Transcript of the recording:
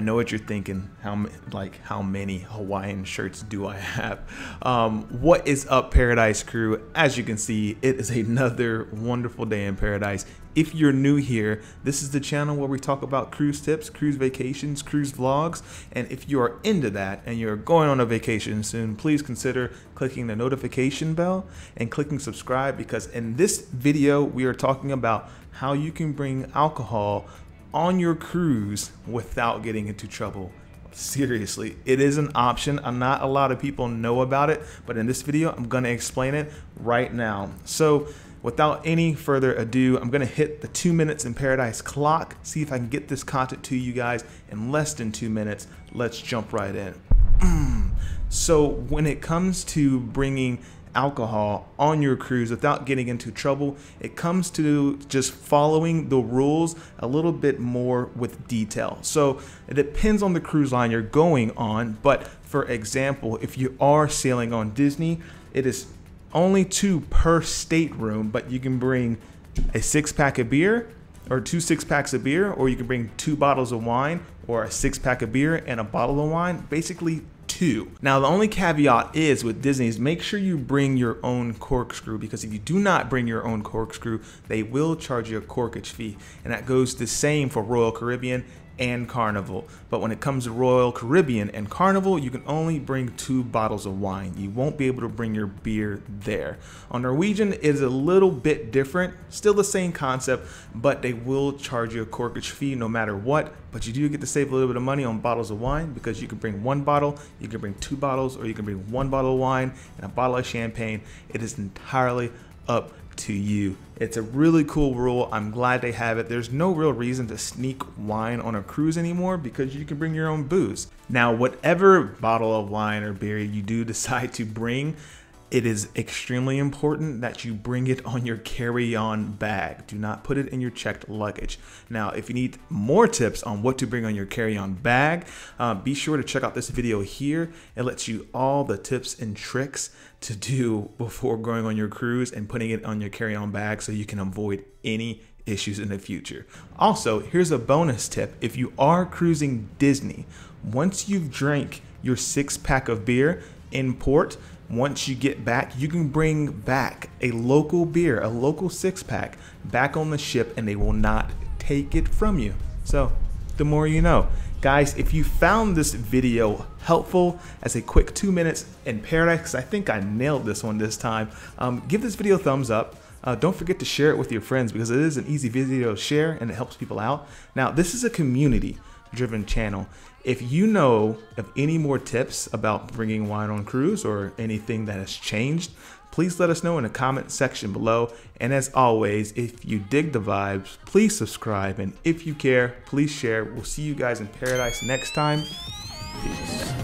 I know what you're thinking. How many Hawaiian shirts do I have? What is up, Paradise Crew? As you can see, it is another wonderful day in paradise. If you're new here, this is the channel where we talk about cruise tips, cruise vacations, cruise vlogs, and if you are into that and you're going on a vacation soon, please consider clicking the notification bell and clicking subscribe, because in this video, we are talking about how you can bring alcohol on your cruise without getting into trouble. Seriously, it is an option. Not a lot of people know about it, but in this video, I'm gonna explain it right now. So, without any further ado, I'm gonna hit the 2 minutes in paradise clock, see if I can get this content to you guys in less than 2 minutes. Let's jump right in. So when it comes to bringing alcohol on your cruise without getting into trouble, it comes to just following the rules a little bit more with detail. So it depends on the cruise line you're going on, but for example, if you are sailing on Disney, it is only 2 per stateroom, but you can bring a 6-pack of beer or 2 6-packs of beer, or you can bring 2 bottles of wine or a 6-pack of beer and a bottle of wine, basically 2. Now, the only caveat is with Disney is make sure you bring your own corkscrew, because if you do not bring your own corkscrew, they will charge you a corkage fee. And that goes the same for Royal Caribbean and Carnival. But when it comes to Royal Caribbean and Carnival, you can only bring 2 bottles of wine. You won't be able to bring your beer there. On Norwegian, it is a little bit different, still the same concept, but they will charge you a corkage fee no matter what, but you do get to save a little bit of money on bottles of wine, because you can bring 1 bottle, you can bring 2 bottles, or you can bring 1 bottle of wine and a bottle of champagne. It is entirely up to you. It's a really cool rule. I'm glad they have it. There's no real reason to sneak wine on a cruise anymore, because you can bring your own booze. Now, whatever bottle of wine or beer you do decide to bring, it is extremely important that you bring it on your carry-on bag. Do not put it in your checked luggage. Now, if you need more tips on what to bring on your carry-on bag, be sure to check out this video here. It lets you all the tips and tricks to do before going on your cruise and putting it on your carry-on bag, so you can avoid any issues in the future. Also, here's a bonus tip. If you are cruising Disney, once you've drank your 6-pack of beer in port, once you get back, you can bring back a local beer, a local 6-pack back on the ship, and they will not take it from you. So the more you know. Guys, if you found this video helpful as a quick 2 minutes in paradise, I think I nailed this one this time. Give this video a thumbs up. Don't forget to share it with your friends, because it is an easy video to share and it helps people out. Now, this is a community driven channel. If you know of any more tips about bringing wine on cruise or anything that has changed, please let us know in the comment section below. And as always, if you dig the vibes, please subscribe. And if you care, please share. We'll see you guys in paradise next time. Peace.